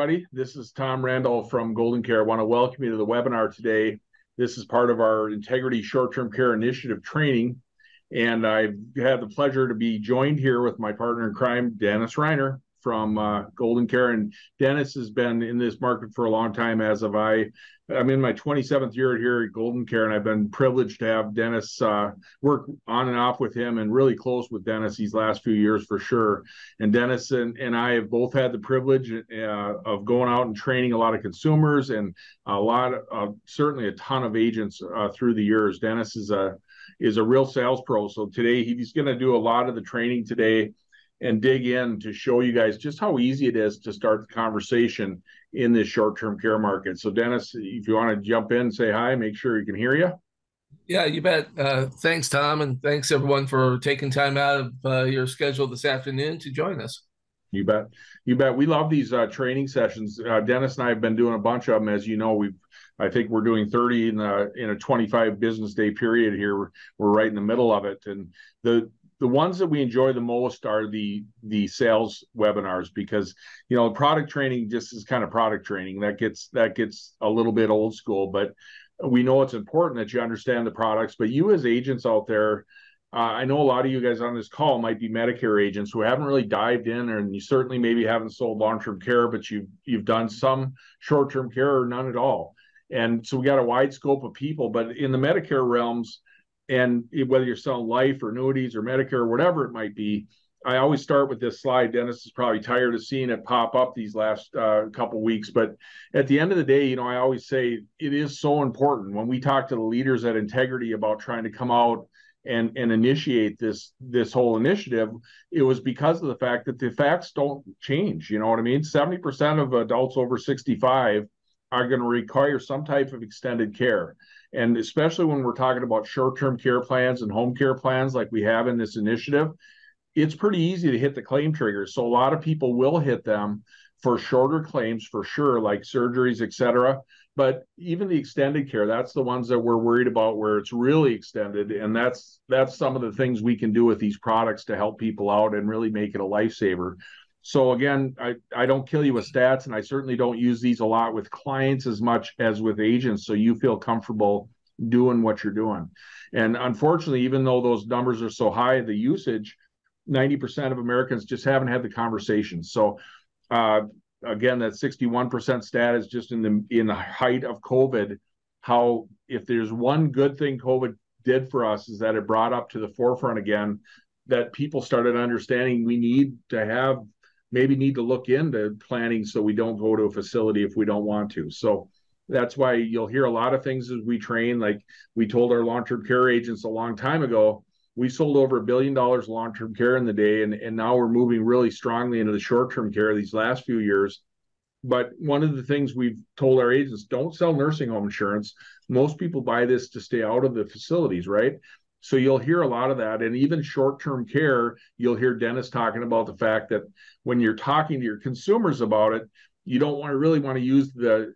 everybody. This is Tom Randall from Golden Care. I want to welcome you to the webinar today. This is part of our Integrity Short-Term Care Initiative training, and I've had the pleasure to be joined here with my partner in crime, Dennis Reiner from Golden Care. And Dennis has been in this market for a long time, as have I. I'm in my 27th year here at Golden Care, and I've been privileged to have Dennis work on and off with him and really close with Dennis these last few years for sure. And Dennis and I have both had the privilege of going out and training a lot of consumers and a lot of, certainly a ton of agents through the years. Dennis is a real sales pro. So today he's going to do a lot of the training today and dig in to show you guys just how easy it is to start the conversation in this short-term care market. So Dennis, if you want to jump in, say hi, make sure you can hear you. Yeah, you bet. Thanks, Tom, and thanks everyone for taking time out of your schedule this afternoon to join us. You bet. You bet. We love these training sessions. Dennis and I have been doing a bunch of them. As you know, I think we're doing 30 in a 25 business day period here. We're right in the middle of it. And the ones that we enjoy the most are the sales webinars, because, you know, product training just is kind of product training that gets a little bit old school, but we know it's important that you understand the products. But you as agents out there, I know a lot of you guys on this call might be Medicare agents who haven't really dived in, and you certainly maybe haven't sold long-term care, but you've done some short-term care or none at all. And so we got a wide scope of people, but in the Medicare realms, and whether you're selling life or annuities or Medicare or whatever it might be, I always start with this slide. Dennis is probably tired of seeing it pop up these last couple weeks. But at the end of the day, you know, I always say it is so important when we talk to the leaders at Integrity about trying to come out and initiate this whole initiative. It was because of the fact that the facts don't change. You know what I mean? 70% of adults over 65 are going to require some type of extended care. And especially when we're talking about short-term care plans and home care plans like we have in this initiative, it's pretty easy to hit the claim triggers. So a lot of people will hit them for shorter claims for sure, like surgeries, et cetera. But even the extended care, that's the ones that we're worried about where it's really extended. And that's some of the things we can do with these products to help people out and really make it a lifesaver. So again, I don't kill you with stats, and I certainly don't use these a lot with clients as much as with agents, so you feel comfortable doing what you're doing. And unfortunately, even though those numbers are so high, the usage, 90% of Americans just haven't had the conversation. So again, that 61% stat is just in the height of COVID. How, if there's one good thing COVID did for us, is that it brought up to the forefront again that people started understanding we need to have, maybe need to look into planning so we don't go to a facility if we don't want to. So that's why you'll hear a lot of things as we train. Like we told our long-term care agents a long time ago, we sold over $1 billion long-term care in the day, and now we're moving really strongly into the short-term care these last few years. But one of the things we've told our agents, don't sell nursing home insurance. Most people buy this to stay out of the facilities, right? So you'll hear a lot of that. And even short-term care, you'll hear Dennis talking about the fact that when you're talking to your consumers about it, you don't really want to use the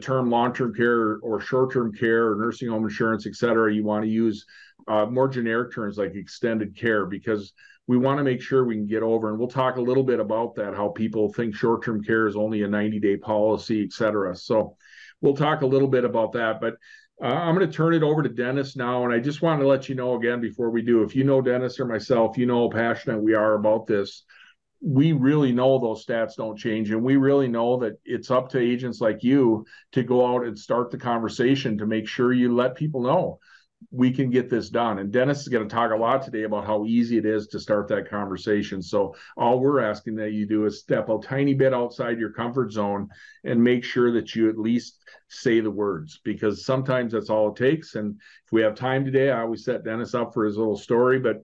term long-term care or short-term care or nursing home insurance, et cetera. You want to use more generic terms like extended care, because we want to make sure we can get over. And we'll talk a little bit about that, how people think short-term care is only a 90-day policy, et cetera. So we'll talk a little bit about that. But I'm going to turn it over to Dennis now, and I just want to let you know again before we do, if you know Dennis or myself, you know how passionate we are about this. We really know those stats don't change, and we really know that it's up to agents like you to go out and start the conversation to make sure you let people know we can get this done. And Dennis is going to talk a lot today about how easy it is to start that conversation. So all we're asking that you do is step a tiny bit outside your comfort zone and make sure that you at least say the words, because sometimes that's all it takes. And if we have time today, I always set Dennis up for his little story, but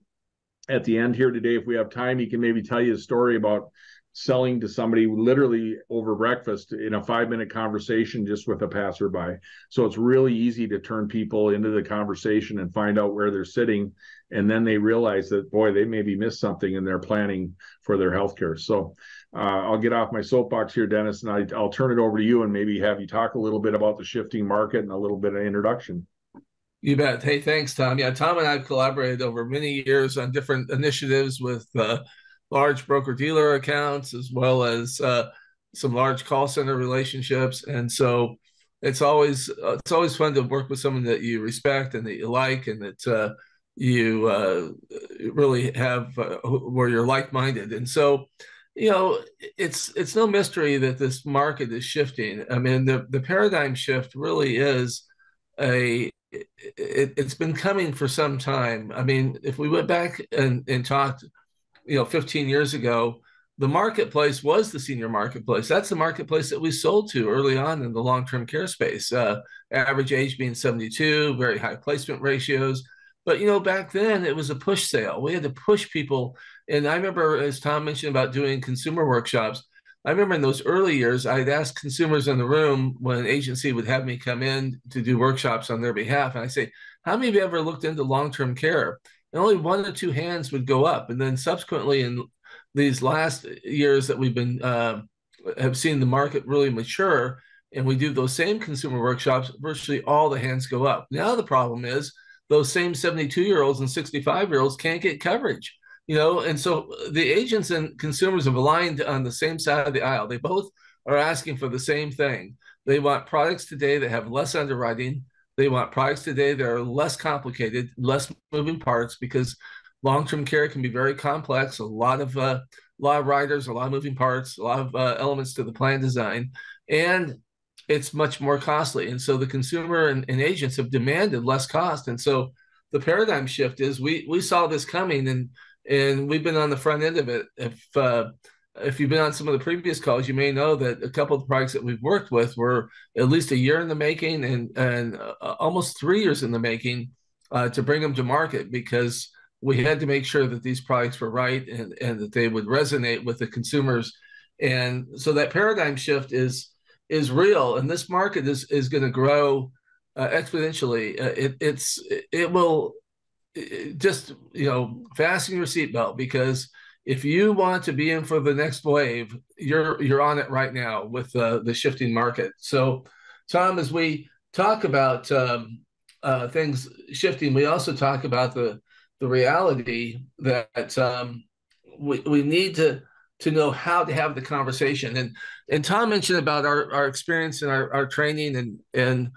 at the end here today, if we have time, he can maybe tell you a story about selling to somebody literally over breakfast in a 5-minute conversation just with a passerby. So it's really easy to turn people into the conversation and find out where they're sitting. And then they realize that, boy, they maybe missed something in their planning for their healthcare. So I'll get off my soapbox here, Dennis, and I'll turn it over to you and maybe have you talk a little bit about the shifting market and a little bit of introduction. You bet. Hey, thanks, Tom. Yeah, Tom and I have collaborated over many years on different initiatives with large broker-dealer accounts, as well as some large call center relationships. And so it's always fun to work with someone that you respect and that you like, and that you really have where you're like-minded. And so, you know, it's no mystery that this market is shifting. I mean, the paradigm shift really is it's been coming for some time. I mean, if we went back and talked, you know, 15 years ago, the marketplace was the senior marketplace. That's the marketplace that we sold to early on in the long-term care space, average age being 72, very high placement ratios. But, you know, back then it was a push sale. We had to push people. And I remember, as Tom mentioned about doing consumer workshops, I remember in those early years, I'd ask consumers in the room when an agency would have me come in to do workshops on their behalf. And I say, how many of you ever looked into long-term care? And only one or two hands would go up. And then subsequently in these last years that we've been, have seen the market really mature, and we do those same consumer workshops, virtually all the hands go up. Now the problem is those same 72-year-olds and 65-year-olds can't get coverage. You know, and so the agents and consumers have aligned on the same side of the aisle. They both are asking for the same thing. They want products today that have less underwriting. They want products today that are less complicated, less moving parts, because long-term care can be very complex. A lot of riders, a lot of moving parts, a lot of elements to the plan design, and it's much more costly. And so the consumer and agents have demanded less cost. And so the paradigm shift is we saw this coming, and we've been on the front end of it. If you've been on some of the previous calls, you may know that a couple of the products that we've worked with were at least a year in the making and almost 3 years in the making to bring them to market, because we had to make sure that these products were right and that they would resonate with the consumers. And so that paradigm shift is real, and this market is going to grow exponentially. Just, you know, fasten your seatbelt, because if you want to be in for the next wave, you're on it right now with the shifting market. So, Tom, as we talk about things shifting, we also talk about the reality that we need to know how to have the conversation. And Tom mentioned about our experience and our training and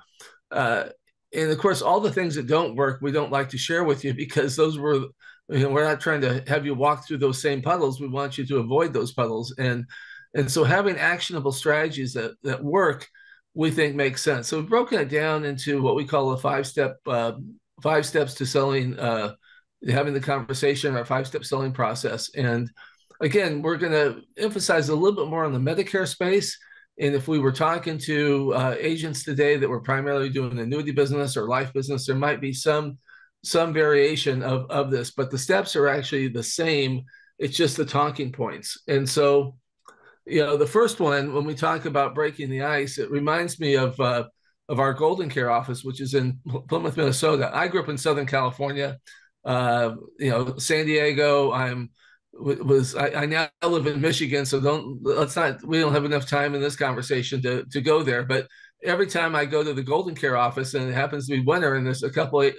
of course, all the things that don't work, we don't like to share with you, because those were, you know, we're not trying to have you walk through those same puddles. We want you to avoid those puddles. And so having actionable strategies that work, we think makes sense. So we've broken it down into what we call a five steps to selling, having the conversation, our five-step selling process. And again, we're going to emphasize a little bit more on the Medicare space. And if we were talking to agents today that were primarily doing the annuity business or life business, there might be some variation of this, but the steps are actually the same. It's just the talking points. And so, you know, the first one, when we talk about breaking the ice, it reminds me of our Golden Care office, which is in Plymouth, Minnesota. I grew up in Southern California, you know, San Diego. I now live in Michigan, so we don't have enough time in this conversation to go there. But every time I go to the Golden Care office, and it happens to be winter, and there's a couple of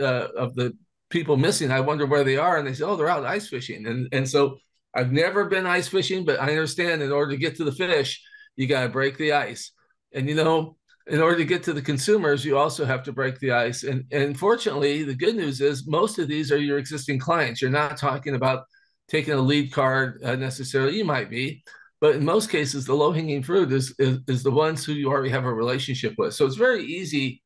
the people missing, I wonder where they are, and they say, "Oh, they're out ice fishing." And so I've never been ice fishing, but I understand in order to get to the fish, you got to break the ice. And you know, in order to get to the consumers, you also have to break the ice. And fortunately, the good news is most of these are your existing clients. You're not talking about taking a lead card necessarily. You might be, but in most cases, the low-hanging fruit is the ones who you already have a relationship with. So it's very easy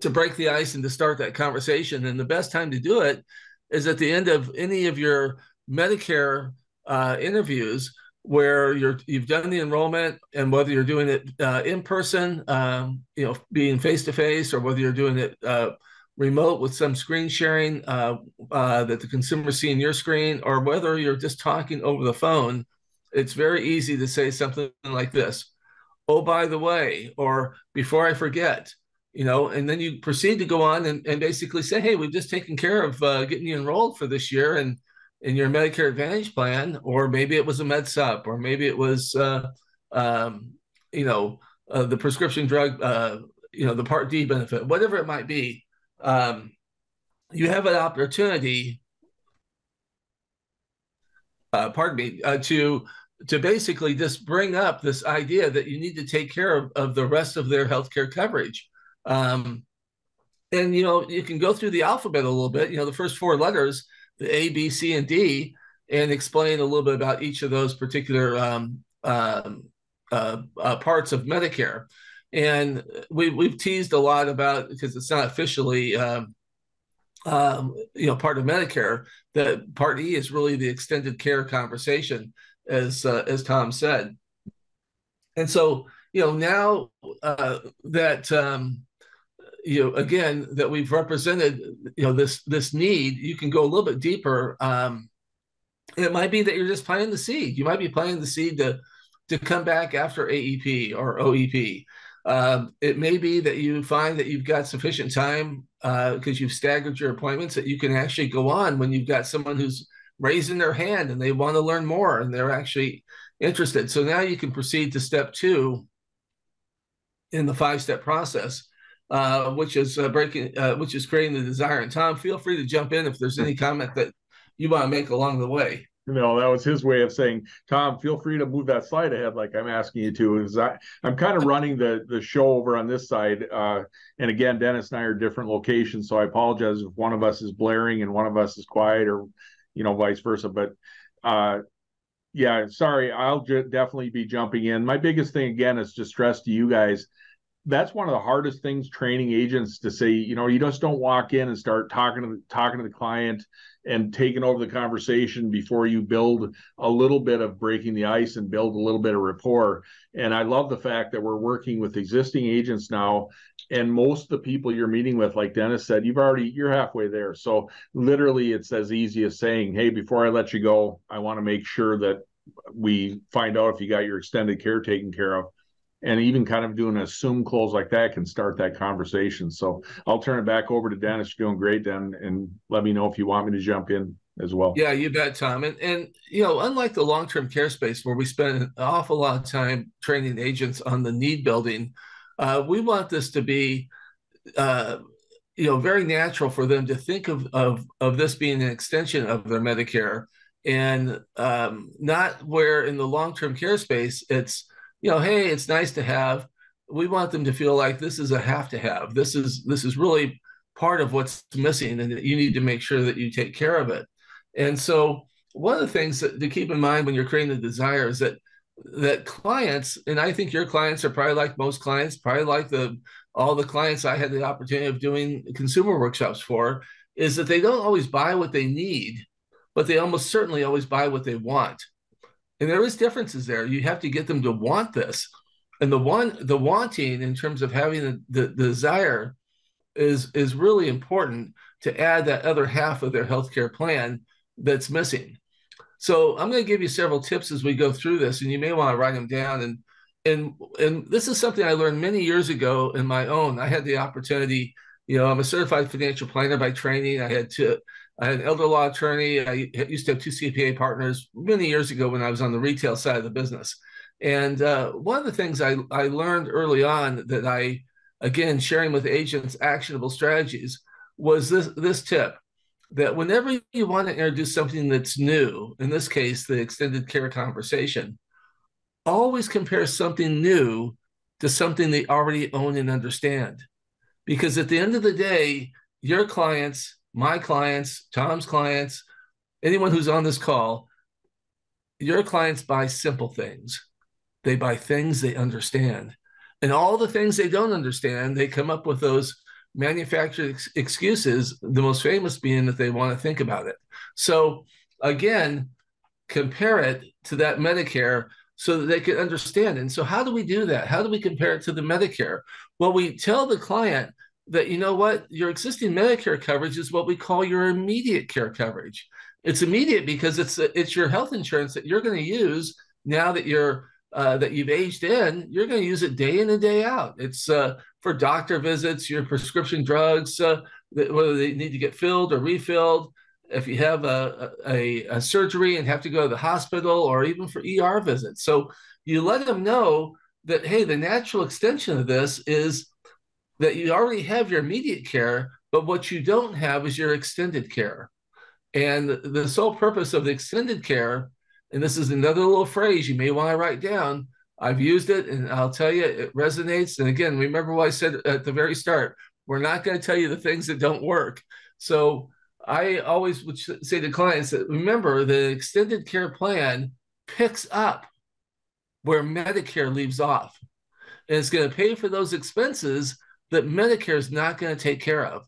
to break the ice and to start that conversation. And the best time to do it is at the end of any of your Medicare interviews, where you've done the enrollment, and whether you're doing it in person, you know, being face-to-face, or whether you're doing it remote with some screen sharing that the consumer's seeing your screen, or whether you're just talking over the phone, it's very easy to say something like this: "Oh, by the way," or "Before I forget," you know, and then you proceed to go on and basically say, "Hey, we've just taken care of getting you enrolled for this year in your Medicare Advantage plan," or maybe it was a Med Sup, or maybe it was, you know, the prescription drug, you know, the Part D benefit, whatever it might be. You have an opportunity, to to basically just bring up this idea that you need to take care of the rest of their healthcare coverage. And, you know, you can go through the alphabet a little bit, you know, the first four letters, the A, B, C, and D, and explain a little bit about each of those particular parts of Medicare. And we've teased a lot about, because it's not officially, you know, part of Medicare, that Part E is really the extended care conversation, as Tom said. And so, you know, now that, you know, again, that we've represented, you know, this need, you can go a little bit deeper. It might be that you're just planting the seed. You might be planting the seed to come back after AEP or OEP. It may be that you find that you've got sufficient time because you've staggered your appointments that you can actually go on when you've got someone who's raising their hand and they want to learn more and they're actually interested. So now you can proceed to step two in the five-step process, which is creating the desire. And Tom, feel free to jump in if there's any comment that you want to make along the way. No, that was his way of saying, Tom, feel free to move that slide ahead like I'm asking you to. Because I'm kind of running the show over on this side. And again, Dennis and I are different locations, so I apologize if one of us is blaring and one of us is quiet or, you know, vice versa. But yeah, sorry, I'll definitely be jumping in. My biggest thing, again, is to stress to you guys, that's one of the hardest things training agents to say, you know, you just don't walk in and start talking to the client and taking over the conversation before you build a little bit of breaking the ice and build a little bit of rapport. And I love the fact that we're working with existing agents now, and most of the people you're meeting with, like Dennis said, you're halfway there. So literally it's as easy as saying, hey, before I let you go, I want to make sure that we find out if you got your extended care taken care of. And even kind of doing a Zoom close like that can start that conversation. So I'll turn it back over to Dennis. You're doing great, Dan, and let me know if you want me to jump in as well. Yeah, you bet, Tom. And you know, unlike the long-term care space where we spend an awful lot of time training agents on the need building, we want this to be, you know, very natural for them to think of this being an extension of their Medicare, and not where in the long-term care space it's, you know, hey, it's nice to have. We want them to feel like this is a have to have. This is really part of what's missing, and that you need to make sure that you take care of it. And so one of the things that to keep in mind when you're creating the desire is that clients, and I think your clients are probably like most clients, probably like all the clients I had the opportunity of doing consumer workshops for, is that they don't always buy what they need, but they almost certainly always buy what they want. And there is differences there. You have to get them to want this. And the wanting in terms of having the desire is really important to add that other half of their healthcare plan that's missing. So I'm going to give you several tips as we go through this, and you may want to write them down. And this is something I learned many years ago in my own. I had the opportunity, you know, I'm a certified financial planner by training. I had an elder law attorney. I used to have two CPA partners many years ago when I was on the retail side of the business. And one of the things I learned early on that I, again, sharing with agents actionable strategies, was this tip, that whenever you want to introduce something that's new, in this case, the extended care conversation, always compare something new to something they already own and understand. Because at the end of the day, your clients, my clients, Tom's clients, anyone who's on this call, your clients buy simple things. They buy things they understand. And all the things they don't understand, they come up with those manufactured excuses, the most famous being that they want to think about it. So again, compare it to that Medicare so that they can understand. And so how do we do that? How do we compare it to the Medicare? Well, we tell the client that, you know what, your existing Medicare coverage is what we call your immediate care coverage. It's immediate because it's your health insurance that you're going to use now that you've aged in. You're going to use it day in and day out. It's for doctor visits, your prescription drugs, whether they need to get filled or refilled. If you have a surgery and have to go to the hospital, or even for ER visits. So you let them know that, hey, the natural extension of this is that you already have your immediate care, but what you don't have is your extended care. And the sole purpose of the extended care and this is another little phrase you may want to write down. I've used it, and I'll tell you, it resonates. And again, remember what I said at the very start, we're not going to tell you the things that don't work. So I always would say to clients that remember the extended care plan picks up where Medicare leaves off, and it's going to pay for those expenses that Medicare is not going to take care of.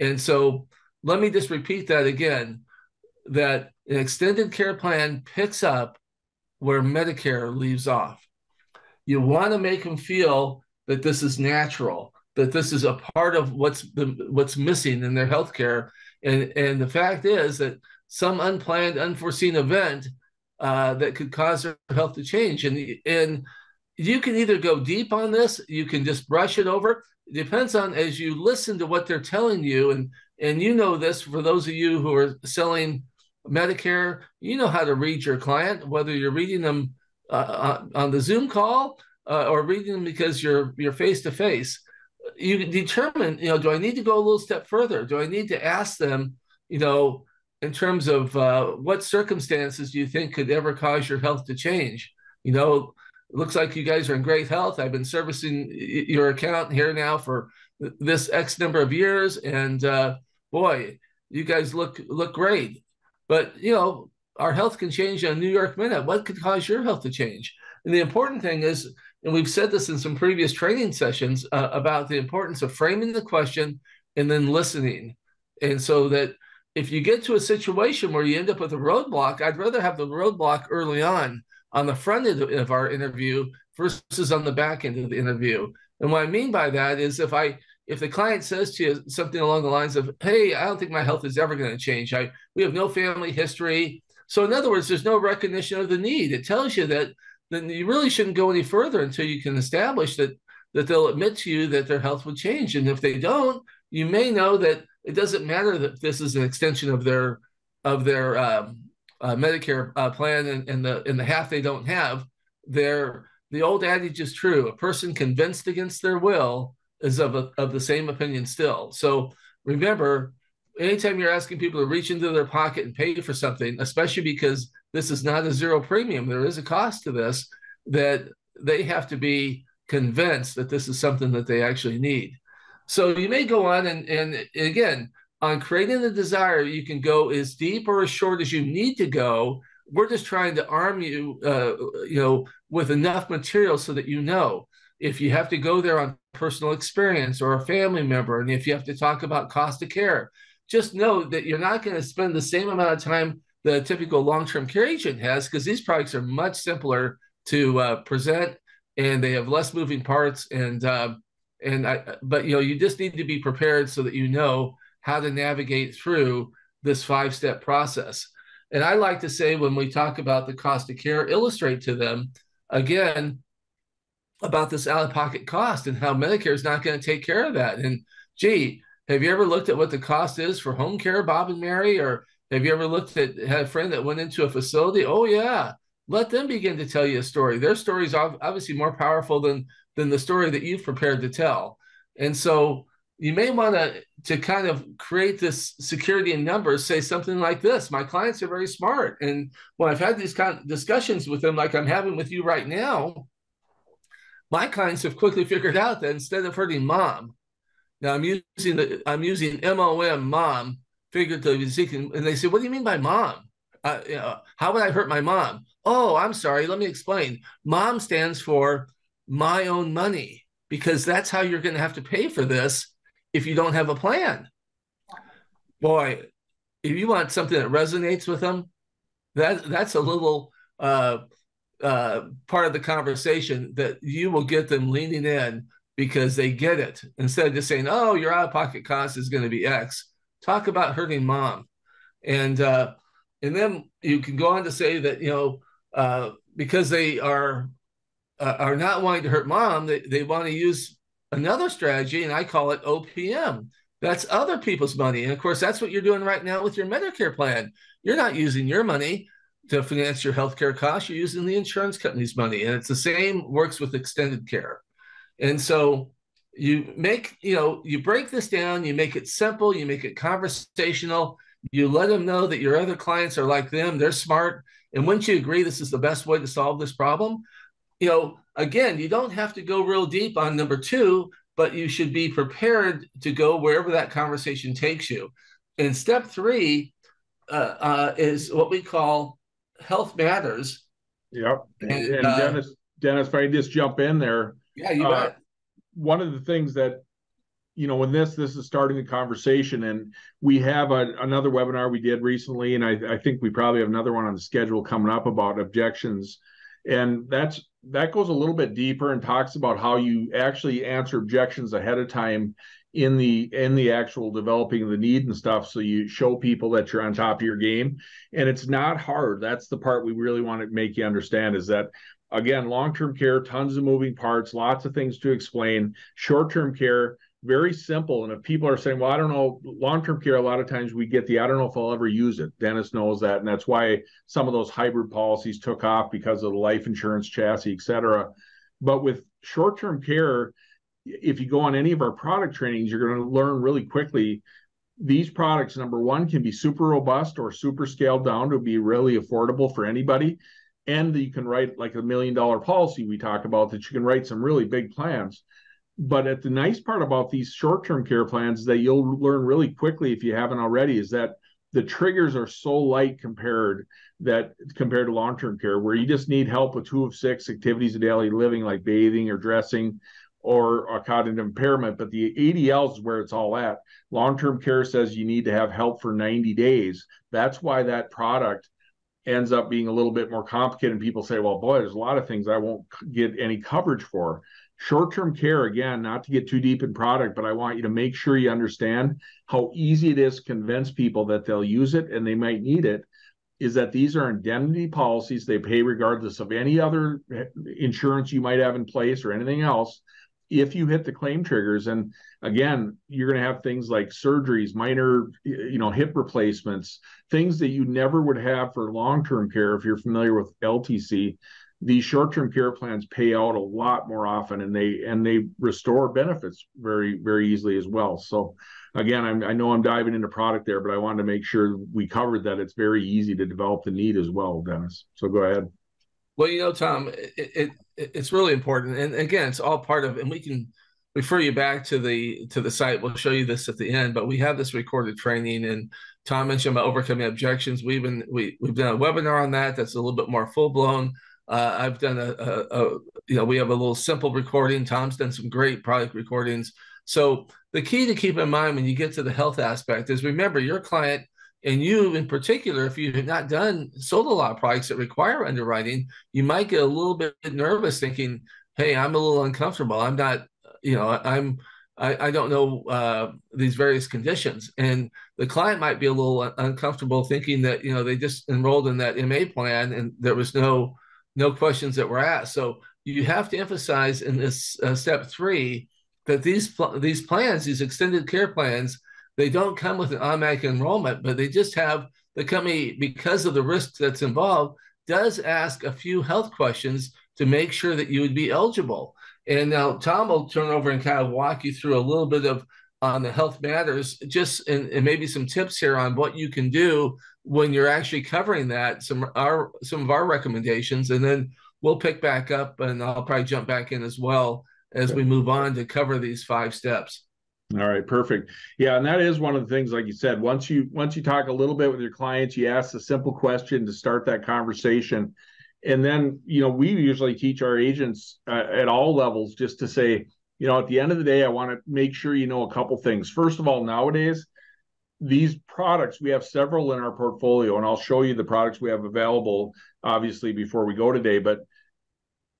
And so let me just repeat that again, that an extended care plan picks up where Medicare leaves off. You want to make them feel that this is natural, that this is a part of what's missing in their healthcare. And the fact is that some unplanned, unforeseen event that could cause their health to change. And you can either go deep on this, you can just brush it over. It depends on, as you listen to what they're telling you, and you know this, for those of you who are selling Medicare, you know how to read your client, whether you're reading them on the Zoom call or reading them because you're face-to-face. You determine, you know, do I need to go a little step further? Do I need to ask them, you know, in terms of what circumstances do you think could ever cause your health to change? You know, it looks like you guys are in great health. I've been servicing your account here now for this X number of years, and boy, you guys look great. But, you know, our health can change in a New York minute. What could cause your health to change? And the important thing is, and we've said this in some previous training sessions about the importance of framing the question and then listening. And so that if you get to a situation where you end up with a roadblock, I'd rather have the roadblock early on the front end of our interview versus on the back end of the interview. And what I mean by that is if the client says to you something along the lines of, hey, I don't think my health is ever going to change. We have no family history. So in other words, there's no recognition of the need. It tells you that then you really shouldn't go any further until you can establish that they'll admit to you that their health would change. And if they don't, you may know that it doesn't matter that this is an extension of their Medicare plan and the half they don't have. The old adage is true. A person convinced against their will is of the same opinion still. So remember, anytime you're asking people to reach into their pocket and pay for something, especially because this is not a zero premium, there is a cost to this, that they have to be convinced that this is something that they actually need. So you may go on and again, on creating the desire, you can go as deep or as short as you need to go. We're just trying to arm you, you know, with enough material so that you know. If you have to go there on personal experience or a family member, and if you have to talk about cost of care, just know that you're not going to spend the same amount of time that a typical long-term care agent has, because these products are much simpler to present, and they have less moving parts. But you know, you just need to be prepared so that you know how to navigate through this five-step process. And I like to say, when we talk about the cost of care, illustrate to them again about this out-of-pocket cost and how Medicare is not going to take care of that. And gee, have you ever looked at what the cost is for home care, Bob and Mary? Or have you ever had a friend that went into a facility? Oh yeah, let them begin to tell you a story. Their story is obviously more powerful than the story that you've prepared to tell. And so you may want to kind of create this security in numbers, say something like this: my clients are very smart. And when I've had these kind of discussions with them, like I'm having with you right now, my clients have quickly figured out that instead of hurting mom, now I'm using M-O-M, mom, figuratively, and they say, what do you mean by mom? You know, how would I hurt my mom? Oh, I'm sorry, let me explain. Mom stands for my own money, because that's how you're going to have to pay for this if you don't have a plan. Boy, if you want something that resonates with them, that's a little... part of the conversation that you will get them leaning in, because they get it. Instead of just saying, oh, your out-of-pocket cost is going to be X, talk about hurting mom. And then you can go on to say that, you know, because they are not wanting to hurt mom, they want to use another strategy, and I call it OPM. That's other people's money. And of course, that's what you're doing right now with your Medicare plan. You're not using your money to finance your healthcare costs, you're using the insurance company's money. And it's the same, works with extended care. And so you break this down, you make it simple, you make it conversational, you let them know that your other clients are like them, they're smart, And wouldn't you agree this is the best way to solve this problem? You know, again, you don't have to go real deep on number two, but you should be prepared to go wherever that conversation takes you. And step three is what we call health matters. Yep. And Dennis, if I just jump in there. Yeah, you bet. One of the things that, you know, when this is starting the conversation, and we have another webinar we did recently, and I think we probably have another one on the schedule coming up about objections. And that goes a little bit deeper and talks about how you actually answer objections ahead of time in the actual developing the need and stuff, so you show people that you're on top of your game. And it's not hard. That's the part we really want to make you understand, is that, again, long-term care, tons of moving parts, lots of things to explain. Short-term care, very simple. And if people are saying, well, I don't know, long-term care, a lot of times we get the, I don't know if I'll ever use it. Dennis knows that. And that's why some of those hybrid policies took off, because of the life insurance chassis, et cetera. But with short-term care, if you go on any of our product trainings, you're going to learn really quickly, these products, number one, can be super robust or super scaled down to be really affordable for anybody. And you can write like $1 million policy we talk about, that you can write some really big plans. But at the nice part about these short-term care plans that you'll learn really quickly, if you haven't already, is that the triggers are so light compared to long-term care, where you just need help with 2 of 6 activities of daily living, like bathing or dressing or a cognitive impairment. But the ADLs is where it's all at. Long-term care says you need to have help for 90 days. That's why that product ends up being a little bit more complicated. And people say, well, boy, there's a lot of things I won't get any coverage for. Short-term care, again, not to get too deep in product, but I want you to make sure you understand how easy it is to convince people that they'll use it and they might need it, is that these are indemnity policies. They pay regardless of any other insurance you might have in place or anything else, if you hit the claim triggers. And again, you're going to have things like surgeries, minor, hip replacements, things that you never would have for long-term care. If you're familiar with LTC, these short-term care plans pay out a lot more often, and they restore benefits very, very easily as well. So again, I know I'm diving into product there, but I wanted to make sure we covered that it's very easy to develop the need as well, Dennis. So go ahead. Well, Tom, it's really important, and again, it's all part of. And we can refer you back to the site. We'll show you this at the end, but we have this recorded training. And Tom mentioned about overcoming objections. We've done a webinar on that. That's a little bit more full blown. I've done we have a little simple recording. Tom's done some great product recordings. So the key to keep in mind when you get to the health aspect is, remember your client. And you, in particular, if you have not done sold a lot of products that require underwriting, you might get a little bit nervous, thinking, "Hey, I'm a little uncomfortable. I'm not, I don't know these various conditions." And the client might be a little uncomfortable, thinking that they just enrolled in that MA plan and there was no questions that were asked. So you have to emphasize in this step three that these plans, these extended care plans, they don't come with an automatic enrollment, but they just have the company, because of the risk that's involved, does ask a few health questions to make sure that you would be eligible. And now Tom will turn over and kind of walk you through a little bit of on the health matters, just and maybe some tips here on what you can do when you're actually covering that, some of our recommendations, and then we'll pick back up, and I'll probably jump back in as well as we move on to cover these 5 steps. All right, perfect. Yeah, and that is one of the things, like you said, once you talk a little bit with your clients, you ask a simple question to start that conversation. And then, we usually teach our agents at all levels just to say, at the end of the day, I want to make sure a couple things. First of all, nowadays, these products, we have several in our portfolio, and I'll show you the products we have available, obviously, before we go today, but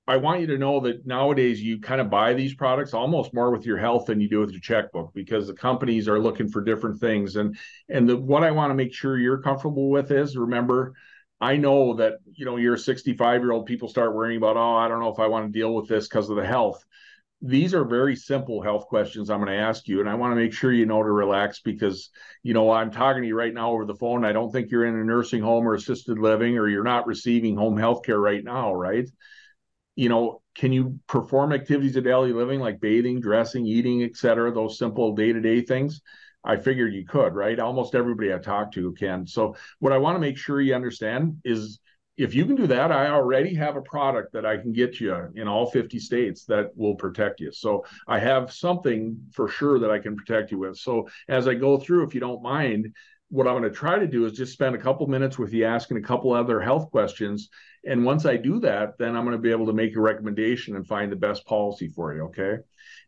I want you to know that nowadays you kind of buy these products almost more with your health than you do with your checkbook, because the companies are looking for different things. And what I want to make sure you're comfortable with is, remember, I know that, you're a 65-year-old, people start worrying about, oh, I don't know if I want to deal with this because of the health. These are very simple health questions I'm going to ask you. And I want to make sure to relax, because, I'm talking to you right now over the phone. I don't think you're in a nursing home or assisted living, or you're not receiving home health care right now, right? Can you perform activities of daily living like bathing, dressing, eating, et cetera, those simple day-to-day things? I figured you could, right? Almost everybody I've talked to can. So what I want to make sure you understand is if you can do that, I already have a product that I can get you in all 50 states that will protect you. So I have something for sure that I can protect you with. So as I go through, if you don't mind, what I'm going to try to do is just spend a couple minutes with you asking a couple other health questions. And once I do that, then I'm going to be able to make a recommendation and find the best policy for you, okay?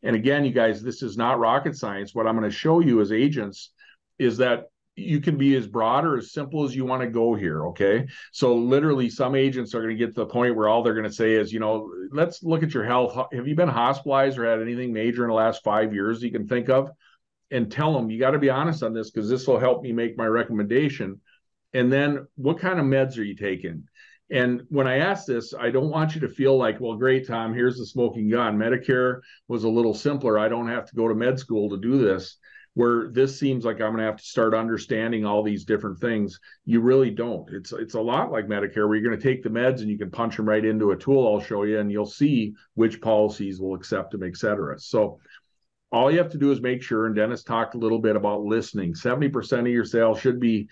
And again, you guys, this is not rocket science. What I'm going to show you as agents is that you can be as broad or as simple as you want to go here, okay? So literally some agents are going to get to the point where all they're going to say is, you know, let's look at your health. Have you been hospitalized or had anything major in the last 5 years you can think of? And tell them, you got to be honest on this because this will help me make my recommendation. And then what kind of meds are you taking? And when I ask this, I don't want you to feel like, well, great, Tom, here's the smoking gun. Medicare was a little simpler. I don't have to go to med school to do this. Where this seems like I'm going to have to start understanding all these different things. You really don't. It's a lot like Medicare where you're going to take the meds and you can punch them right into a tool I'll show you, and you'll see which policies will accept them, et cetera. So all you have to do is make sure, and Dennis talked a little bit about listening. 70% of your sales should be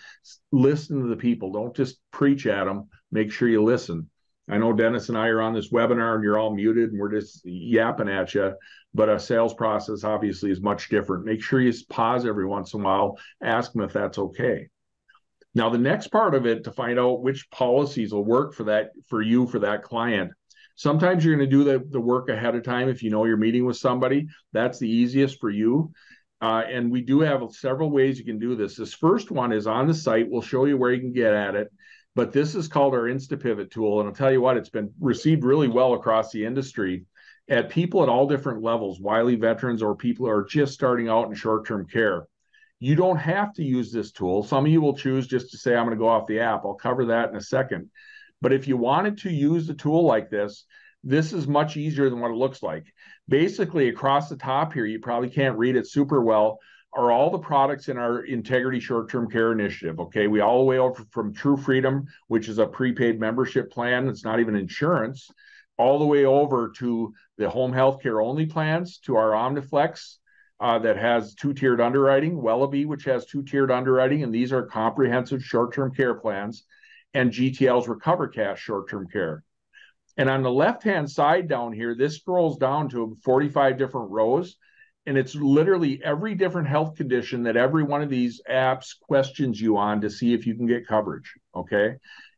listening to the people. Don't just preach at them. Make sure you listen. I know Dennis and I are on this webinar and you're all muted and we're just yapping at you, but a sales process obviously is much different. Make sure you pause every once in a while, ask them if that's okay. Now, the next part of it to find out which policies will work for that, for you, for that client. Sometimes you're going to do the work ahead of time if you know you're meeting with somebody. That's the easiest for you. And we do have several ways you can do this. This first one is on the site. We'll show you where you can get at it. But this is called our InstaPivot tool. And I'll tell you what, it's been received really well across the industry at people at all different levels, wily veterans or people who are just starting out in short-term care. You don't have to use this tool. Some of you will choose just to say, I'm going to go off the app. I'll cover that in a second. But if you wanted to use a tool like this, this is much easier than what it looks like. Basically, across the top here, you probably can't read it super well, are all the products in our Integrity Short-Term Care Initiative, okay? We all the way over from True Freedom, which is a prepaid membership plan. It's not even insurance. All the way over to the home health care only plans, to our OmniFlex that has two-tiered underwriting, Wellabe, which has two-tiered underwriting, and these are comprehensive short-term care plans, and GTL's Recover Cash Short-Term Care. And on the left-hand side down here, this scrolls down to 45 different rows, and it's literally every different health condition that every one of these apps questions you on to see if you can get coverage, okay?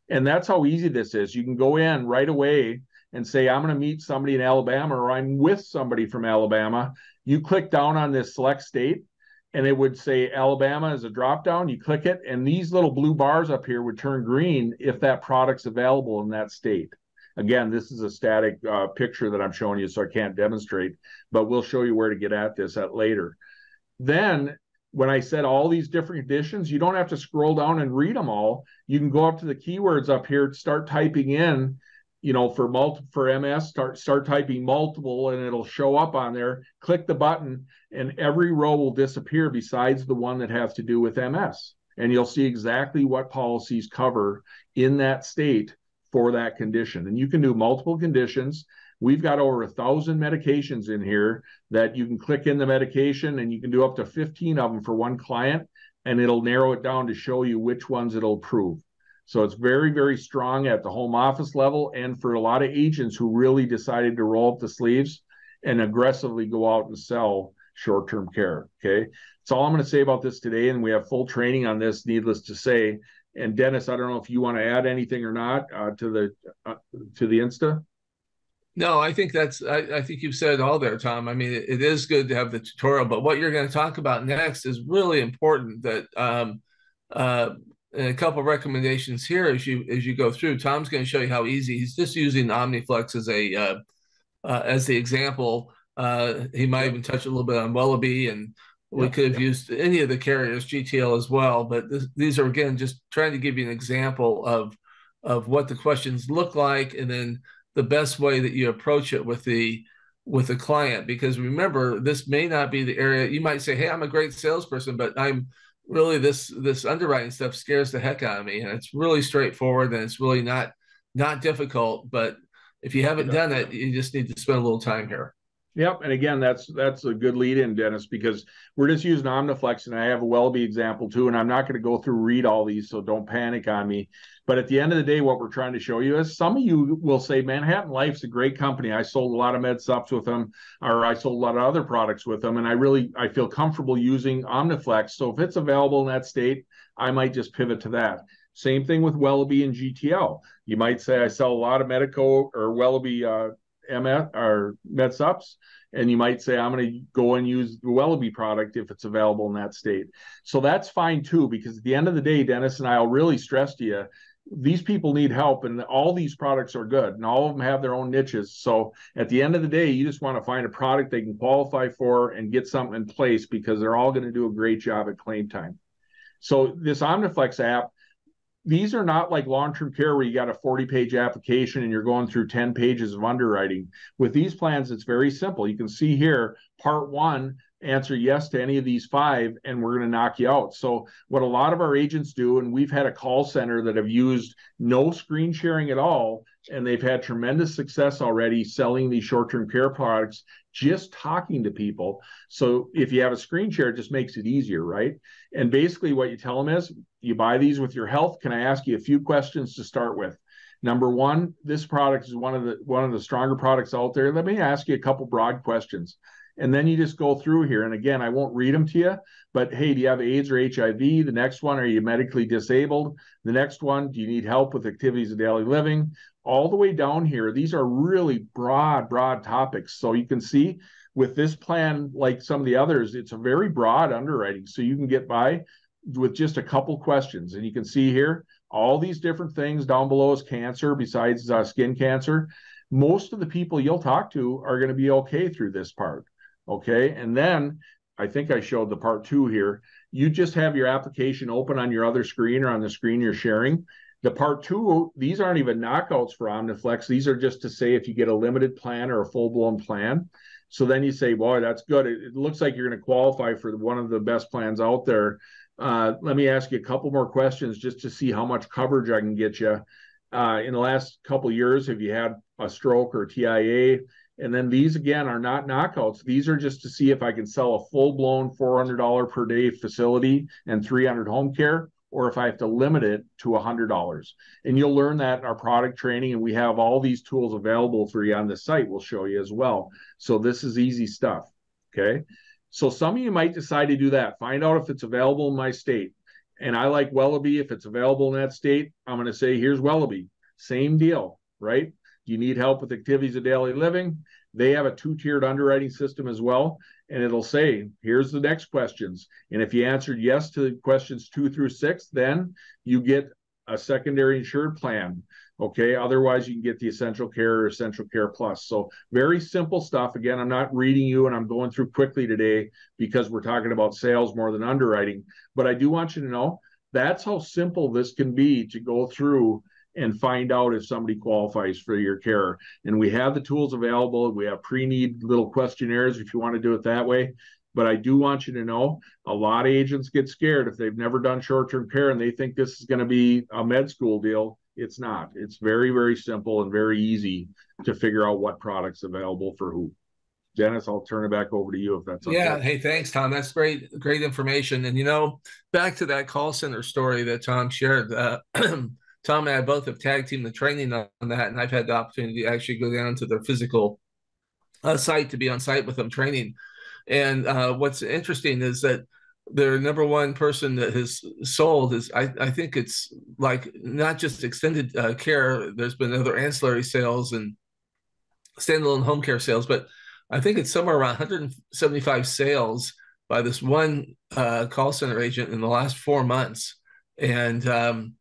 And that's how easy this is. You can go in right away and say, I'm going to meet somebody in Alabama, or I'm with somebody from Alabama. You click down on this select state, and it would say Alabama is a drop-down. You click it, and these little blue bars up here would turn green if that product's available in that state. Again, this is a static picture that I'm showing you, so I can't demonstrate, but we'll show you where to get at this at later. Then, when I said all these different conditions, you don't have to scroll down and read them all. You can go up to the keywords up here, start typing in, you know, for MS, start typing multiple, and it'll show up on there. Click the button, and every row will disappear besides the one that has to do with MS. And you'll see exactly what policies cover in that state for that condition. And you can do multiple conditions. We've got over 1,000 medications in here that you can click in the medication, and you can do up to 15 of them for one client, and it'll narrow it down to show you which ones it'll approve. So it's very, very strong at the home office level, and for a lot of agents who really decided to roll up the sleeves and aggressively go out and sell short-term care, okay? That's all I'm gonna say about this today, and we have full training on this, needless to say. And Dennis, I don't know if you want to add anything or not to the Insta. No, I think that's. I think you've said it all there, Tom. I mean, it is good to have the tutorial, but what you're going to talk about next is really important. That and a couple of recommendations here as you go through. Tom's going to show you how easy. He's just using OmniFlex as a as the example. He might even touch a little bit on Wellabe and. We could have used any of the carriers, GTL as well, but these are, again, just trying to give you an example of what the questions look like and then the best way that you approach it with the client. Because remember, this may not be the area. You might say, hey, I'm a great salesperson, but I'm really this underwriting stuff scares the heck out of me. And it's really straightforward and it's really not difficult. But if you haven't done it, you just need to spend a little time here. Yep. And again, that's a good lead in, Dennis, because we're just using OmniFlex, and I have a Wellabe example too, and I'm not going to go through read all these, so don't panic on me. But at the end of the day, what we're trying to show you is some of you will say, Manhattan Life's a great company. I sold a lot of med subs with them, or I sold a lot of other products with them, and I feel comfortable using OmniFlex. So if it's available in that state, I might just pivot to that. Same thing with Wellabe and GTL. You might say, I sell a lot of Medico or Wellabe MS or med subs, and you might say, I'm going to go and use the Wellabe product if it's available in that state. So that's fine too, because at the end of the day, Dennis, and I'll really stress to you, these people need help, and all these products are good, and all of them have their own niches. So at the end of the day, you just want to find a product they can qualify for and get something in place, because they're all going to do a great job at claim time. So this OmniFlex app, these are not like long-term care where you got a 40-page application and you're going through 10 pages of underwriting. With these plans, it's very simple. You can see here, part one, answer yes to any of these five, and we're going to knock you out. So what a lot of our agents do, and we've had a call center that have used no screen sharing at all, and they've had tremendous success already selling these short-term care products, just talking to people. So if you have a screen share, it just makes it easier, right? And basically what you tell them is, you buy these with your health. Can I ask you a few questions to start with? Number one, this product is one of the stronger products out there. Let me ask you a couple broad questions. And then you just go through here. And again, I won't read them to you, but hey, do you have AIDS or HIV? The next one, are you medically disabled? The next one, do you need help with activities of daily living? All the way down here, these are really broad topics. So you can see with this plan, like some of the others, it's a very broad underwriting. So you can get by with just a couple questions. And you can see here, all these different things down below is cancer, besides skin cancer. Most of the people you'll talk to are going to be okay through this part. Okay, and then I think I showed the part two here. You just have your application open on your other screen or on the screen you're sharing. The part two, these aren't even knockouts for OmniFlex. These are just to say if you get a limited plan or a full-blown plan. So then you say, boy, that's good. It looks like you're going to qualify for one of the best plans out there. Let me ask you a couple more questions just to see how much coverage I can get you. In the last couple of years, have you had a stroke or a TIA? And then these, again, are not knockouts. These are just to see if I can sell a full-blown $400 per day facility and $300 home care, or if I have to limit it to $100. And you'll learn that in our product training, and we have all these tools available for you on the site. We'll show you as well. So this is easy stuff, okay? So some of you might decide to do that. Find out if it's available in my state. And I like Wellabe. If it's available in that state, I'm going to say, here's Wellabe. Same deal, right? You need help with activities of daily living. They have a two-tiered underwriting system as well. And it'll say, here's the next questions. And if you answered yes to questions 2 through 6, then you get a secondary insured plan. Okay, otherwise you can get the essential care or essential care plus. So very simple stuff. Again, I'm not reading you, and I'm going through quickly today because we're talking about sales more than underwriting. But I do want you to know that's how simple this can be to go through and find out if somebody qualifies for your care. And we have the tools available. We have pre-need little questionnaires if you want to do it that way. But I do want you to know a lot of agents get scared if they've never done short-term care and they think this is going to be a med school deal. It's not. It's very, very simple and very easy to figure out what product's available for who. Dennis, I'll turn it back over to you if that's okay. Yeah. Hey, thanks, Tom. That's great information. And, you know, back to that call center story that Tom shared, Tom and I both have tag teamed the training on that, and I've had the opportunity to actually go down to their physical site to be on site with them training. And what's interesting is that their number one person that has sold is, I think it's like not just extended care. There's been other ancillary sales and standalone home care sales, but I think it's somewhere around 175 sales by this one call center agent in the last 4 months. And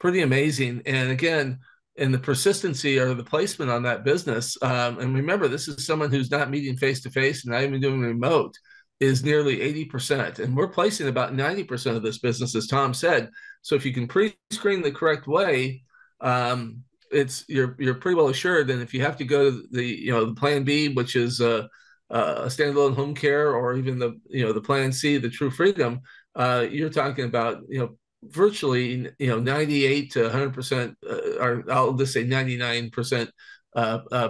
pretty amazing. And again, in the persistency or the placement on that business, and remember, this is someone who's not meeting face-to-face and not even doing remote, is nearly 80%. And we're placing about 90% of this business, as Tom said. So if you can pre-screen the correct way, you're pretty well assured. And if you have to go to the, you know, the plan B, which is a standalone home care, or even the, you know, the plan C, the True Freedom, you're talking about, you know, virtually, you know, 98 to 100%, or I'll just say 99%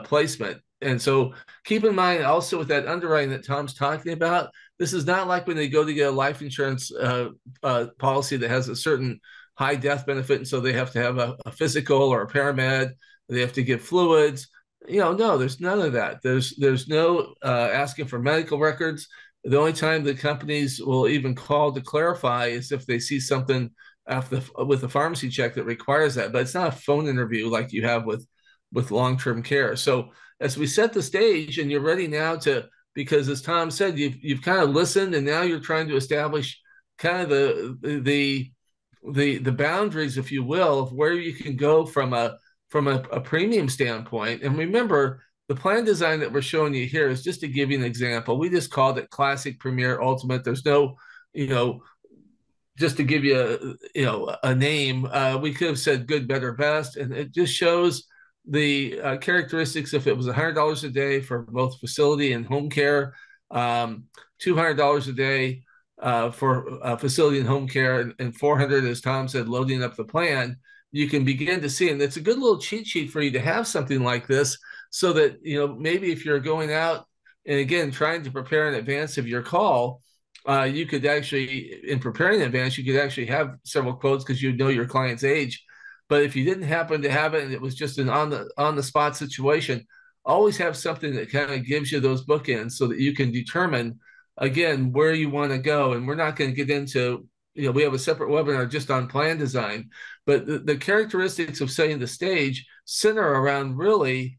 placement. And so keep in mind also with that underwriting that Tom's talking about, this is not like when they go to get a life insurance policy that has a certain high death benefit. And so they have to have a physical or a paramed. They have to get fluids. You know, no, there's none of that. There's no asking for medical records. The only time the companies will even call to clarify is if they see something after with a pharmacy check that requires that. But it's not a phone interview like you have with long-term care. So as we set the stage and you're ready now to, because as Tom said, you've kind of listened and now you're trying to establish kind of the boundaries, if you will, of where you can go from a premium standpoint. And remember, the plan design that we're showing you here is just to give you an example. We just called it Classic, Premier, Ultimate. There's no, you know, just to give you a name, we could have said good, better, best. And it just shows the characteristics. If it was $100 a day for both facility and home care, $200 a day for facility and home care, and $400, as Tom said, loading up the plan, you can begin to see. And it's a good little cheat sheet for you to have something like this so that, you know, maybe if you're going out and, again, trying to prepare in advance of your call, you could actually, in preparing in advance, you could actually have several quotes because you know your client's age. But if you didn't happen to have it and it was just an on the spot situation, always have something that kind of gives you those bookends so that you can determine, again, where you want to go. And we're not going to get into, you know, we have a separate webinar just on plan design, but the characteristics of setting the stage center around really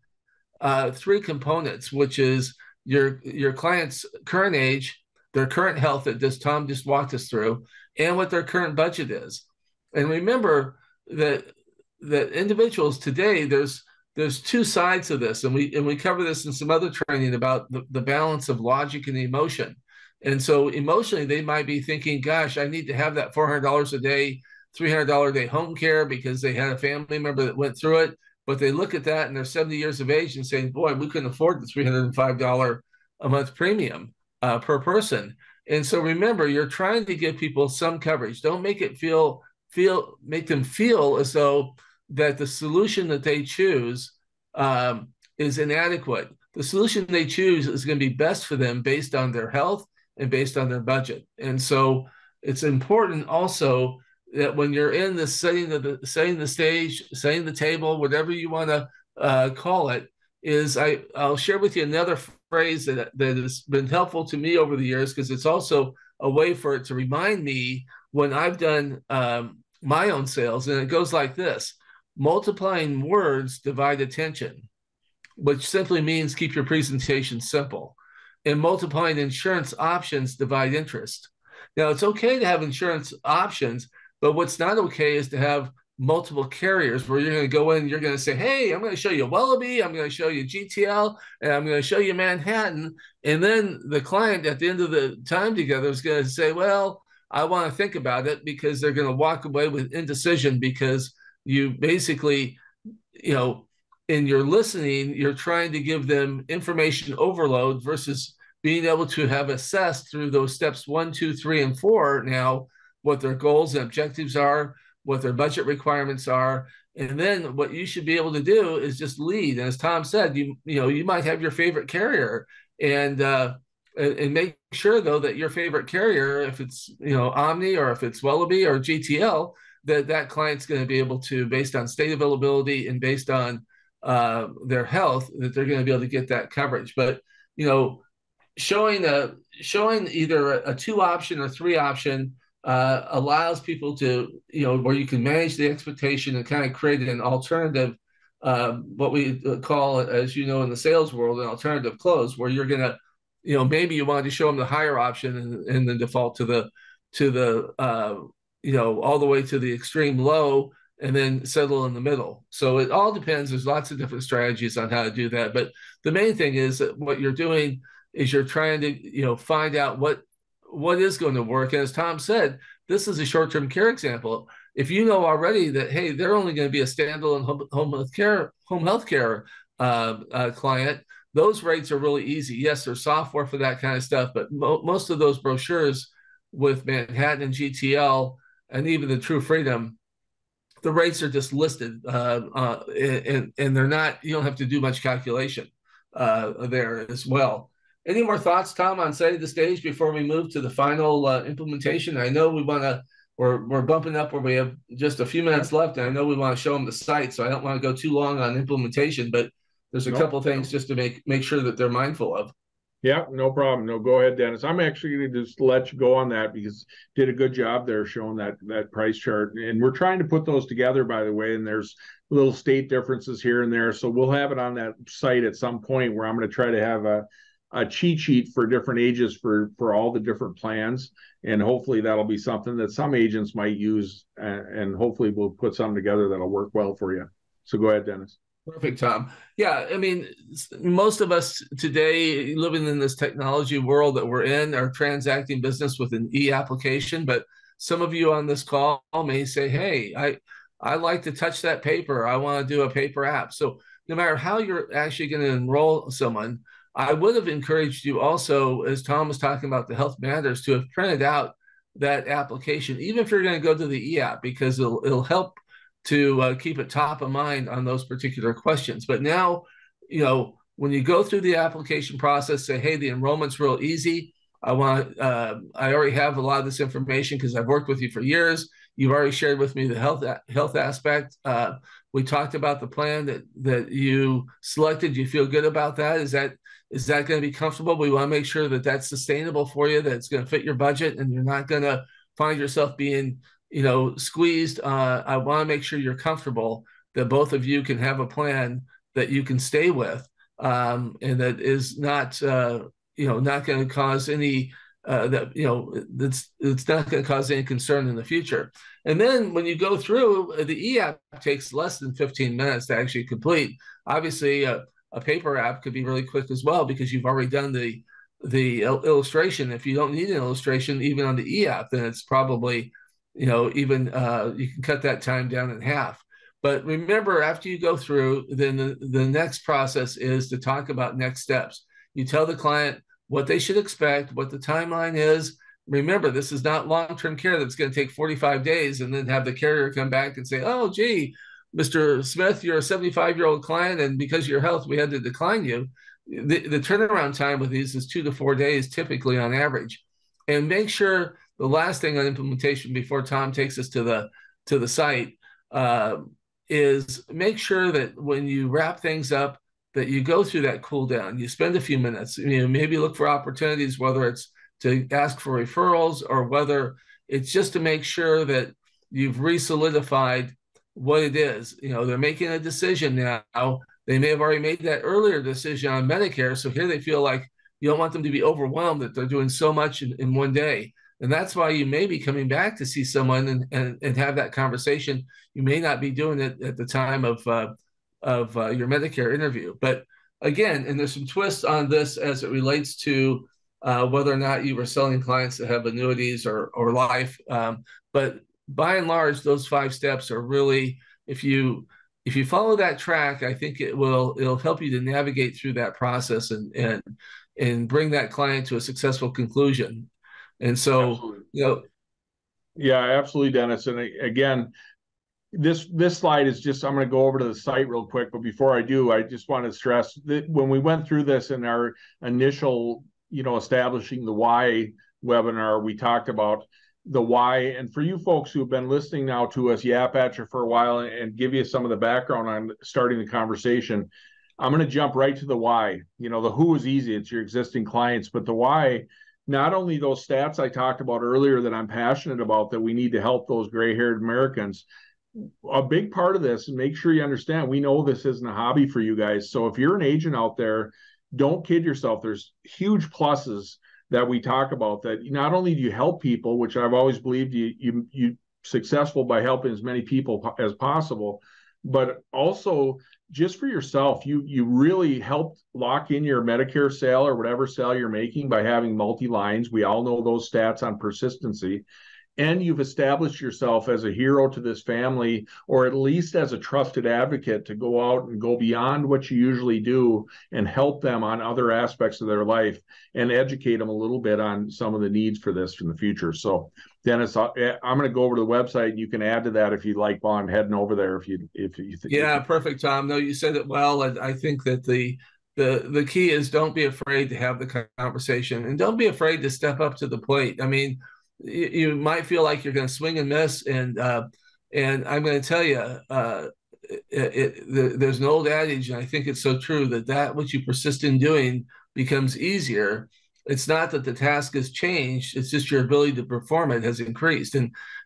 three components, which is your client's current age, their current health that this Tom just walked us through, and what their current budget is. And remember that individuals today, there's two sides of this, and we cover this in some other training about the balance of logic and emotion. And so emotionally, they might be thinking, gosh, I need to have that $400 a day, $300 a day home care because they had a family member that went through it. But they look at that and they're 70 years of age and saying, boy, we couldn't afford the $305 a month premium per person. And so remember, you're trying to give people some coverage. Don't make it make them feel as though that the solution that they choose is inadequate. The solution they choose is going to be best for them based on their health and based on their budget. And so it's important also that when you're in the setting the stage, setting the table, whatever you want to call it, is I'll share with you another phrase that has been helpful to me over the years, because it's also a way for it to remind me when I've done my own sales. And it goes like this: multiplying words divide attention, which simply means keep your presentation simple. And multiplying insurance options divide interest. Now, it's okay to have insurance options, but what's not okay is to have multiple carriers where you're going to go in and you're going to say, hey, I'm going to show you Wellabe, I'm going to show you GTL, and I'm going to show you Manhattan. And then the client at the end of the time together is going to say, well, I want to think about it, because they're going to walk away with indecision, because you basically, you know, in your listening, you're trying to give them information overload versus being able to have assessed through those steps 1, 2, 3, and 4 now what their goals and objectives are, what their budget requirements are. And then what you should be able to do is just lead. And as Tom said, you might have your favorite carrier, and make sure, though, that your favorite carrier, if it's, you know, Omni, or if it's Wellabe or GTL, that client's going to be able to, based on state availability and based on their health, that they're going to be able to get that coverage. But, you know, showing either a 2-option or 3-option allows people to, you know, where you can manage the expectation and kind of create an alternative, what we call, as you know, in the sales world, an alternative close, where you're going to, you know, maybe you wanted to show them the higher option and then default to the you know, all the way to the extreme low, and then settle in the middle. So it all depends. There's lots of different strategies on how to do that. But the main thing is that what you're doing is you're trying to, you know, find out what is going to work. And as Tom said, this is a short-term care example. If you know already that, hey, they're only going to be a standalone home health care client, those rates are really easy. Yes, there's software for that kind of stuff, but most of those brochures with Manhattan and GTL and even the True Freedom, the rates are just listed, and they're not. You don't have to do much calculation. there as well. Any more thoughts, Tom, on setting the stage before we move to the final implementation? I know we want to, we're bumping up where we have just a few minutes left, and I know we want to show them the site, so I don't want to go too long on implementation, but there's a couple of things just to make sure that they're mindful of. Yeah, no problem. No, go ahead, Dennis. I'm actually going to just let you go on that because you did a good job there showing that price chart. And we're trying to put those together, by the way, and there's little state differences here and there. So we'll have it on that site at some point where I'm going to try to have a cheat sheet for different ages for all the different plans. And hopefully that'll be something that some agents might use, and hopefully we'll put something together that'll work well for you. So go ahead, Dennis. Perfect, Tom. Yeah, I mean, most of us today living in this technology world that we're in are transacting business with an e-application, but some of you on this call may say, hey, I like to touch that paper. I want to do a paper app. So no matter how you're actually going to enroll someone, I would have encouraged you also, as Tom was talking about the Health Matters, to have printed out that application, even if you're going to go to the e-app, because it'll help to keep it top of mind on those particular questions. But now, you know, when you go through the application process, say, hey, the enrollment's real easy. I already have a lot of this information because I've worked with you for years. You've already shared with me the health aspect. We talked about the plan that you selected. You feel good about that? Is that going to be comfortable? We want to make sure that that's sustainable for you, that it's going to fit your budget, and you're not going to find yourself being, you know, squeezed. I want to make sure you're comfortable that both of you can have a plan that you can stay with, and that is not, you know, not going to cause any, that, you know, it's not going to cause any concern in the future. And then when you go through, the e-app takes less than 15 minutes to actually complete. Obviously, a paper app could be really quick as well, because you've already done the illustration. If you don't need an illustration, even on the e-app, then it's probably, you know, even you can cut that time down in half. But remember, after you go through, then the next process is to talk about next steps. You tell the client what they should expect, what the timeline is. Remember, this is not long-term care that's going to take 45 days and then have the carrier come back and say, oh, gee, Mr. Smith, you're a 75-year-old client, and because of your health, we had to decline you. The turnaround time with these is 2 to 4 days, typically on average. And make sure the last thing on implementation before Tom takes us to the site is make sure that when you wrap things up, that you go through that cool down. You spend a few minutes, you know, maybe look for opportunities, whether it's to ask for referrals or whether it's just to make sure that you've re-solidified what it is. You know, they're making a decision now. They may have already made that earlier decision on Medicare, so here they feel like you don't want them to be overwhelmed that they're doing so much in one day. And that's why you may be coming back to see someone and have that conversation. You may not be doing it at the time of your Medicare interview. But again, and there's some twists on this as it relates to whether or not you were selling clients that have annuities or life. But by and large, those 5 steps are really, if you follow that track, I think it'll help you to navigate through that process and bring that client to a successful conclusion. And so, absolutely. You know, yeah, absolutely, Dennis. And again, this slide is just, I'm going to go over to the site real quick, but before I do, I just want to stress that when we went through this in our initial, you know, establishing the why webinar, we talked about the why. And for you folks who have been listening now to us yap at you for a while and give you some of the background on starting the conversation, I'm going to jump right to the why. You know, the who is easy, it's your existing clients, but the why, not only those stats I talked about earlier that I'm passionate about, that we need to help those gray-haired Americans, a big part of this, and make sure you understand, we know this isn't a hobby for you guys. So if you're an agent out there, don't kid yourself. There's huge pluses that we talk about, that not only do you help people, which I've always believed you're successful by helping as many people as possible, but also just for yourself, you really helped lock in your Medicare sale or whatever sale you're making by having multi-lines. We all know those stats on persistency. And you've established yourself as a hero to this family, or at least as a trusted advocate to go out and go beyond what you usually do and help them on other aspects of their life and educate them a little bit on some of the needs for this in the future. So Dennis, I'm going to go over to the website, and you can add to that if you'd like while I'm heading over there. If you think. Yeah, perfect, Tom. No, you said it well. I think that the the key is don't be afraid to have the conversation, and don't be afraid to step up to the plate. I mean, you might feel like you're going to swing and miss, and I'm going to tell you, there's an old adage, and I think it's so true, that what you persist in doing becomes easier. It's not that the task has changed, it's just your ability to perform it has increased.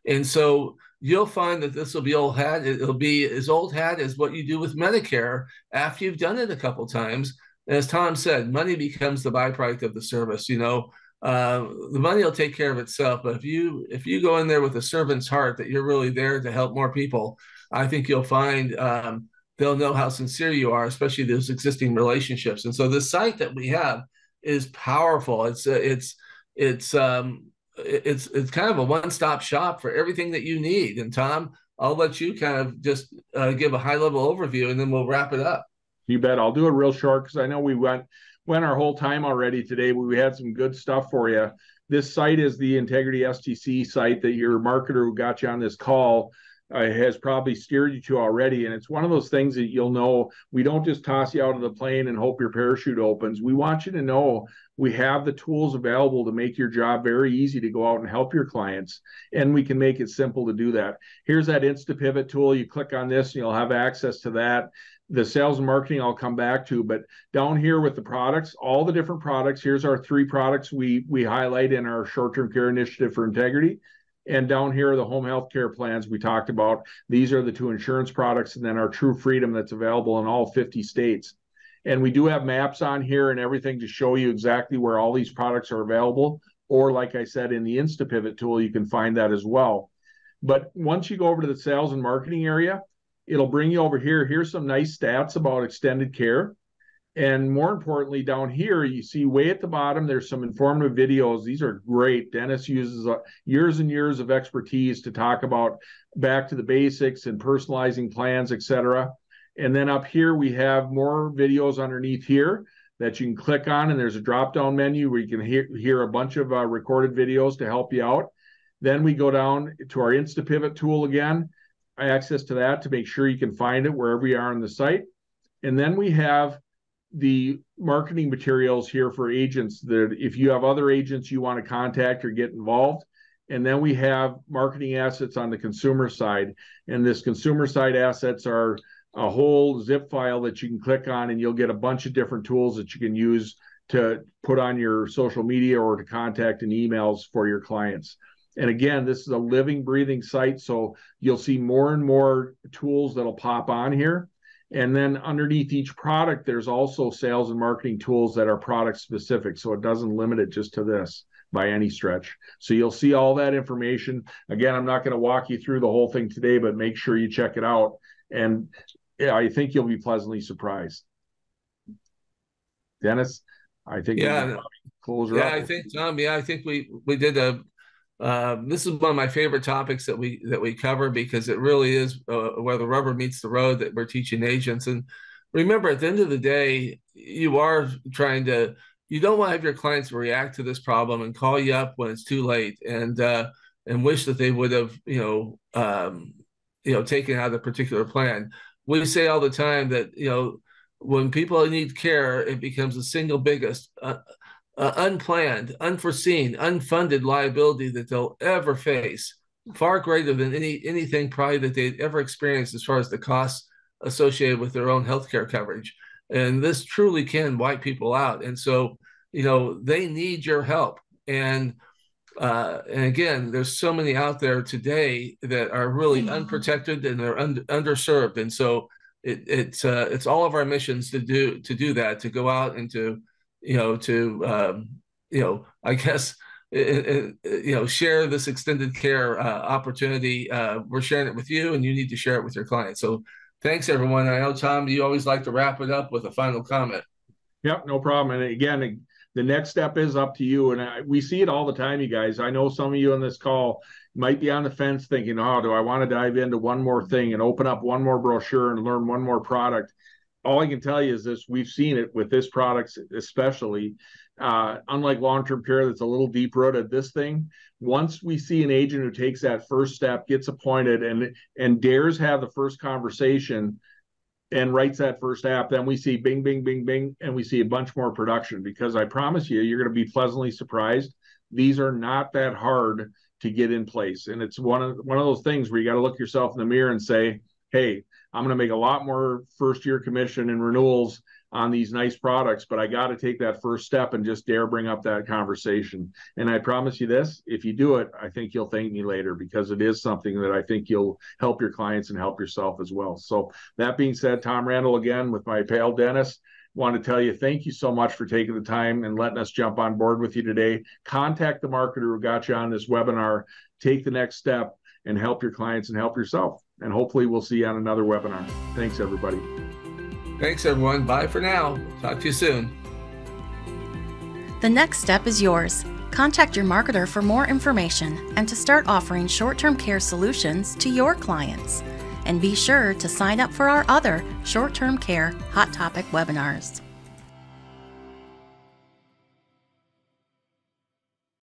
And so you'll find that this will be old hat. It'll be as old hat as what you do with Medicare after you've done it a couple times. As Tom said, money becomes the byproduct of the service. You know, the money will take care of itself. But if you go in there with a servant's heart, that you're really there to help more people, I think you'll find they'll know how sincere you are, especially those existing relationships. And so the site that we have is powerful. It's kind of a one-stop shop for everything that you need. And Tom, I'll let you kind of just give a high-level overview, and then we'll wrap it up. You bet. I'll do it real short because I know we went our whole time already today. We had some good stuff for you. This site is the Integrity STC site that your marketer who got you on this call has probably steered you to already. And it's one of those things that you'll know, we don't just toss you out of the plane and hope your parachute opens. We want you to know we have the tools available to make your job very easy to go out and help your clients. And we can make it simple to do that. Here's that InstaPivot tool. You click on this and you'll have access to that. The sales and marketing I'll come back to, but down here with the products, all the different products, here's our 3 products we highlight in our short-term care initiative for Integrity. And down here are the home health care plans we talked about. These are the 2 insurance products, and then our True Freedom that's available in all 50 states. And we do have maps on here and everything to show you exactly where all these products are available. Or like I said, in the InstaPivot tool, you can find that as well. But once you go over to the sales and marketing area, it'll bring you over here. Here's some nice stats about extended care. And more importantly, down here, you see way at the bottom, there's some informative videos. These are great. Dennis uses years and years of expertise to talk about back to the basics and personalizing plans, etc. And then up here, we have more videos underneath here that you can click on. And there's a drop-down menu where you can hear a bunch of recorded videos to help you out. Then we go down to our InstaPivot tool again, access to that to make sure you can find it wherever you are on the site. And then we have the marketing materials here for agents, that if you have other agents you want to contact or get involved. And then we have marketing assets on the consumer side. And this consumer side assets are a whole zip file that you can click on, and you'll get a bunch of different tools that you can use to put on your social media or to contact and emails for your clients. And again, this is a living, breathing site, so you'll see more and more tools that'll pop on here. And then underneath each product, there's also sales and marketing tools that are product specific. So it doesn't limit it just to this by any stretch. So you'll see all that information. Again, I'm not going to walk you through the whole thing today, but make sure you check it out. And I think you'll be pleasantly surprised. Dennis, I think. Yeah, close her up. I think, Tom, I think we did a, this is one of my favorite topics that we cover, because it really is where the rubber meets the road that we're teaching agents. And remember, at the end of the day, you don't want to have your clients react to this problem and call you up when it's too late and wish that they would have, taken out a particular plan. We say all the time that, when people need care, it becomes the single biggest unplanned, unforeseen, unfunded liability that they'll ever face, far greater than anything probably that they'd ever experienced as far as the costs associated with their own healthcare coverage. And this truly can wipe people out. And so, they need your help. And again, there's so many out there today that are really unprotected, and they're underserved. And so it's all of our missions to do that, to go out and to share this extended care opportunity. We're sharing it with you, and you need to share it with your clients. So thanks, everyone. I know, Tom, you always like to wrap it up with a final comment. Yep, no problem. And again, the next step is up to you. And we see it all the time, you guys. I know some of you on this call might be on the fence thinking, oh, do I want to dive into one more thing and open up one more brochure and learn one more product? All I can tell you is this: we've seen it with this product, especially. Unlike long-term care, that's a little deep-rooted, this thing, once we see an agent who takes that first step, gets appointed, and dares have the first conversation, and writes that first app, then we see bing, bing, bing, bing, and we see a bunch more production, because I promise you, you're going to be pleasantly surprised. These are not that hard to get in place. And it's one of those things where you got to look yourself in the mirror and say, hey, I'm going to make a lot more first year commission and renewals on these nice products, but I got to take that first step and just dare bring up that conversation. And I promise you this, if you do it, I think you'll thank me later, because it is something that I think you'll help your clients and help yourself as well. So that being said, Tom Randall again with my pal Dennis. Want to tell you, thank you so much for taking the time and letting us jump on board with you today. Contact the marketer who got you on this webinar. Take the next step and help your clients and help yourself. And hopefully we'll see you on another webinar. Thanks, everybody. Thanks, everyone. Bye for now. Talk to you soon. The next step is yours. Contact your marketer for more information and to start offering short-term care solutions to your clients. And be sure to sign up for our other short-term care hot topic webinars.